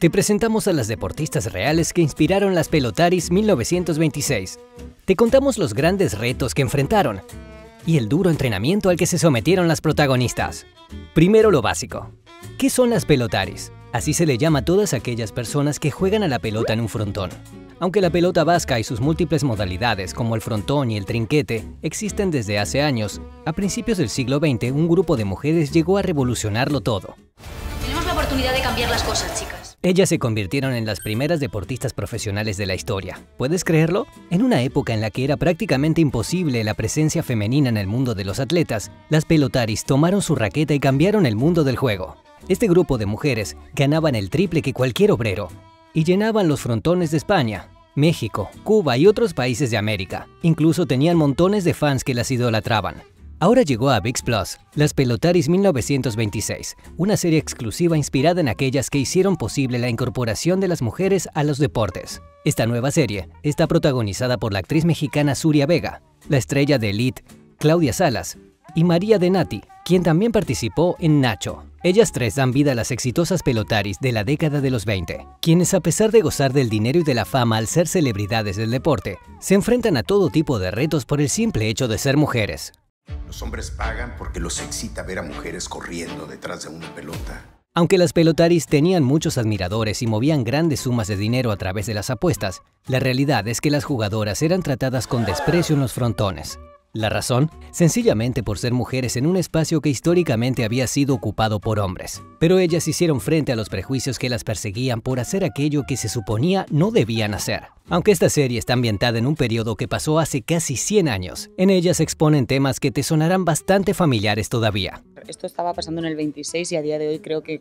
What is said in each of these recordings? Te presentamos a las deportistas reales que inspiraron las Pelotaris 1926. Te contamos los grandes retos que enfrentaron y el duro entrenamiento al que se sometieron las protagonistas. Primero, lo básico. ¿Qué son las Pelotaris? Así se le llama a todas aquellas personas que juegan a la pelota en un frontón. Aunque la pelota vasca y sus múltiples modalidades, como el frontón y el trinquete, existen desde hace años, a principios del siglo XX un grupo de mujeres llegó a revolucionarlo todo. Tenemos la oportunidad de cambiar las cosas, chicas. Ellas se convirtieron en las primeras deportistas profesionales de la historia. ¿Puedes creerlo? En una época en la que era prácticamente imposible la presencia femenina en el mundo de los atletas, las Pelotaris tomaron su raqueta y cambiaron el mundo del juego. Este grupo de mujeres ganaban el triple que cualquier obrero y llenaban los frontones de España, México, Cuba y otros países de América. Incluso tenían montones de fans que las idolatraban. Ahora llegó a ViX+, Las Pelotaris 1926, una serie exclusiva inspirada en aquellas que hicieron posible la incorporación de las mujeres a los deportes. Esta nueva serie está protagonizada por la actriz mexicana Zuria Vega, la estrella de Elite, Claudia Salas, y Maria de Nati, quien también participó en Nacho. Ellas tres dan vida a las exitosas Pelotaris de la década de los 20, quienes, a pesar de gozar del dinero y de la fama al ser celebridades del deporte, se enfrentan a todo tipo de retos por el simple hecho de ser mujeres. Los hombres pagan porque los excita ver a mujeres corriendo detrás de una pelota. Aunque las Pelotaris tenían muchos admiradores y movían grandes sumas de dinero a través de las apuestas, la realidad es que las jugadoras eran tratadas con desprecio en los frontones. ¿La razón? Sencillamente por ser mujeres en un espacio que históricamente había sido ocupado por hombres. Pero ellas hicieron frente a los prejuicios que las perseguían por hacer aquello que se suponía no debían hacer. Aunque esta serie está ambientada en un periodo que pasó hace casi 100 años, en ella se exponen temas que te sonarán bastante familiares todavía. Esto estaba pasando en el 26 y a día de hoy creo que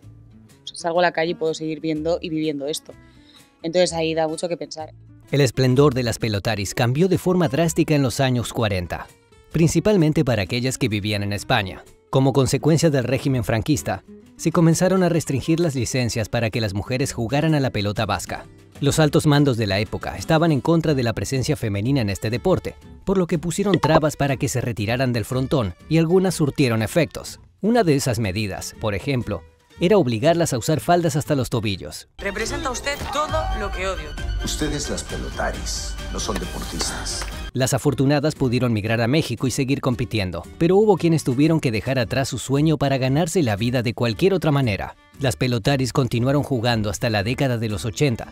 salgo a la calle y puedo seguir viendo y viviendo esto. Entonces ahí da mucho que pensar. El esplendor de las Pelotaris cambió de forma drástica en los años 40. Principalmente para aquellas que vivían en España. Como consecuencia del régimen franquista, se comenzaron a restringir las licencias para que las mujeres jugaran a la pelota vasca. Los altos mandos de la época estaban en contra de la presencia femenina en este deporte, por lo que pusieron trabas para que se retiraran del frontón y algunas surtieron efectos. Una de esas medidas, por ejemplo, era obligarlas a usar faldas hasta los tobillos. Representa usted todo lo que odio. Ustedes las Pelotaris no son deportistas. Las afortunadas pudieron migrar a México y seguir compitiendo, pero hubo quienes tuvieron que dejar atrás su sueño para ganarse la vida de cualquier otra manera. Las Pelotaris continuaron jugando hasta la década de los 80,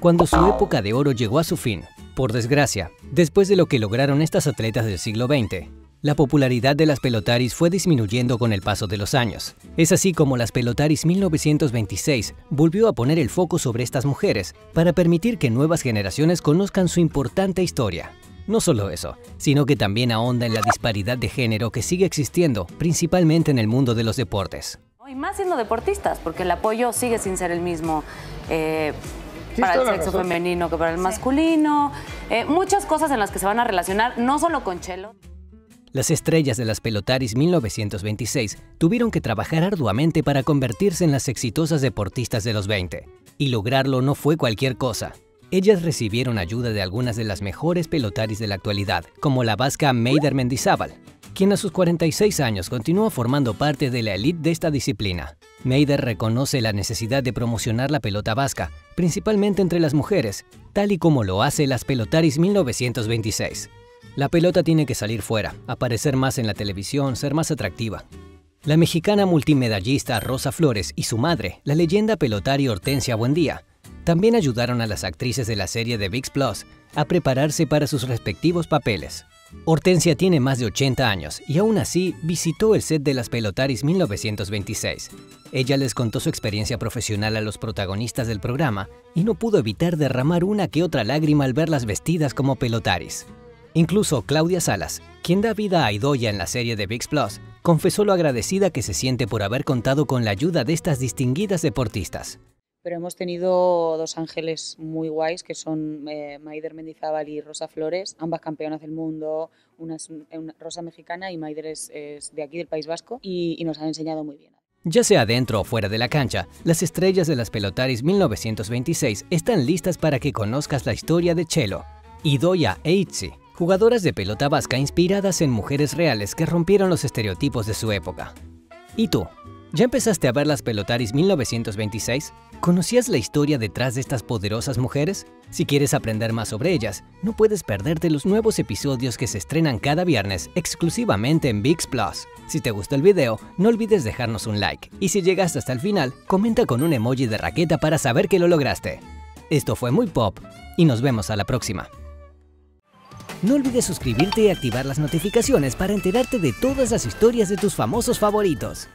cuando su época de oro llegó a su fin. Por desgracia, después de lo que lograron estas atletas del siglo XX, la popularidad de las Pelotaris fue disminuyendo con el paso de los años. Es así como las Pelotaris 1926 volvió a poner el foco sobre estas mujeres para permitir que nuevas generaciones conozcan su importante historia. No solo eso, sino que también ahonda en la disparidad de género que sigue existiendo, principalmente en el mundo de los deportes. Y más siendo deportistas, porque el apoyo sigue sin ser el mismo para el sexo femenino que para el masculino. Muchas cosas en las que se van a relacionar, no solo con Chelo. Las estrellas de las Pelotaris 1926 tuvieron que trabajar arduamente para convertirse en las exitosas deportistas de los 20. Y lograrlo no fue cualquier cosa. Ellas recibieron ayuda de algunas de las mejores Pelotaris de la actualidad, como la vasca Maider Mendizábal, quien a sus 46 años continúa formando parte de la élite de esta disciplina. Maider reconoce la necesidad de promocionar la pelota vasca, principalmente entre las mujeres, tal y como lo hace las Pelotaris 1926. La pelota tiene que salir fuera, aparecer más en la televisión, ser más atractiva. La mexicana multimedallista Rosa Flores y su madre, la leyenda pelotari Hortensia Buendía, también ayudaron a las actrices de la serie de ViX+ a prepararse para sus respectivos papeles. Hortensia tiene más de 80 años y aún así visitó el set de las Pelotaris 1926. Ella les contó su experiencia profesional a los protagonistas del programa y no pudo evitar derramar una que otra lágrima al verlas vestidas como Pelotaris. Incluso Claudia Salas, quien da vida a Idoya en la serie de ViX+, confesó lo agradecida que se siente por haber contado con la ayuda de estas distinguidas deportistas. Pero hemos tenido dos ángeles muy guays, que son Maider Mendizábal y Rosa Flores, ambas campeonas del mundo. Una es una Rosa mexicana y Maider es de aquí, del País Vasco, y nos han enseñado muy bien. Ya sea dentro o fuera de la cancha, las estrellas de las Pelotaris 1926 están listas para que conozcas la historia de Chelo, Idoya e Itzi, jugadoras de pelota vasca inspiradas en mujeres reales que rompieron los estereotipos de su época. ¿Y tú? ¿Ya empezaste a ver las Pelotaris 1926? ¿Conocías la historia detrás de estas poderosas mujeres? Si quieres aprender más sobre ellas, no puedes perderte los nuevos episodios que se estrenan cada viernes exclusivamente en ViX+. Si te gustó el video, no olvides dejarnos un like. Y si llegaste hasta el final, comenta con un emoji de raqueta para saber que lo lograste. Esto fue Muy Pop y nos vemos a la próxima. No olvides suscribirte y activar las notificaciones para enterarte de todas las historias de tus famosos favoritos.